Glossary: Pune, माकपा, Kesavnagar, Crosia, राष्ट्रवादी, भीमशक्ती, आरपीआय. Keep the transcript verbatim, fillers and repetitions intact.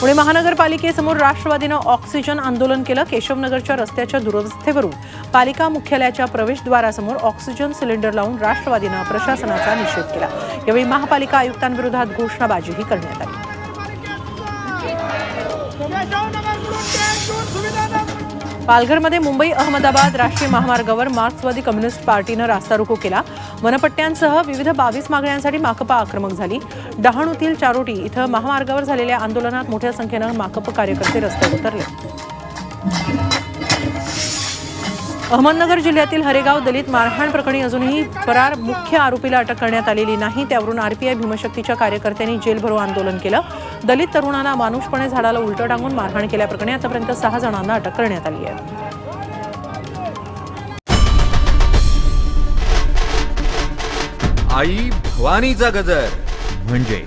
Pune महानगरपालिकेसमोर राष्ट्रवादीनं oxygen आंदोलन केलं। केशवनगरच्या रस्त्याच्या दुरवस्थेवरून पालिका मुख्यालयाच्या प्रवेशद्वारासमोर ऑक्सिजन सिलेंडर लावून राष्ट्रवादीनं प्रशासनाचा निषेध केला। यावेळी महापालिका आयुक्तांविरोधात घोषणाबाजीही करण्यात आली। पालघरमध्ये मुंबई अहमदाबाद राष्ट्रीय महामार्गावर मार्क्सवादी कम्युनिस्ट पार्टीनं रास्ता रोको केला। वनपट्ट्यांसह विविध बावीस मागण्यांसाठी माकपा आक्रमक झाली। डहाणूतील चारोटी इथं महामार्गावर झालेल्या आंदोलनात मोठ्या संख्येनं माकप कार्यकर्ते रस्त्यावर उतरले। अहमदनगर जिल्ह्यातील हरेगाव दलित मारहाण प्रकरणी अजूनही फरार मुख्य आरोपीला अटक करण्यात आलेली नाही। त्यावरून आरपीआय भीमशक्तीच्या कार्यकर्त्यांनी जेल भरो आंदोलन केलं। दलित तरुणाला मानुषपणे झाडाला उलटं टांगून मारहाण केल्याप्रकरणी आतापर्यंत सहा जणांना अटक करण्यात आली आहे। आई भवानीचा गजर म्हणजे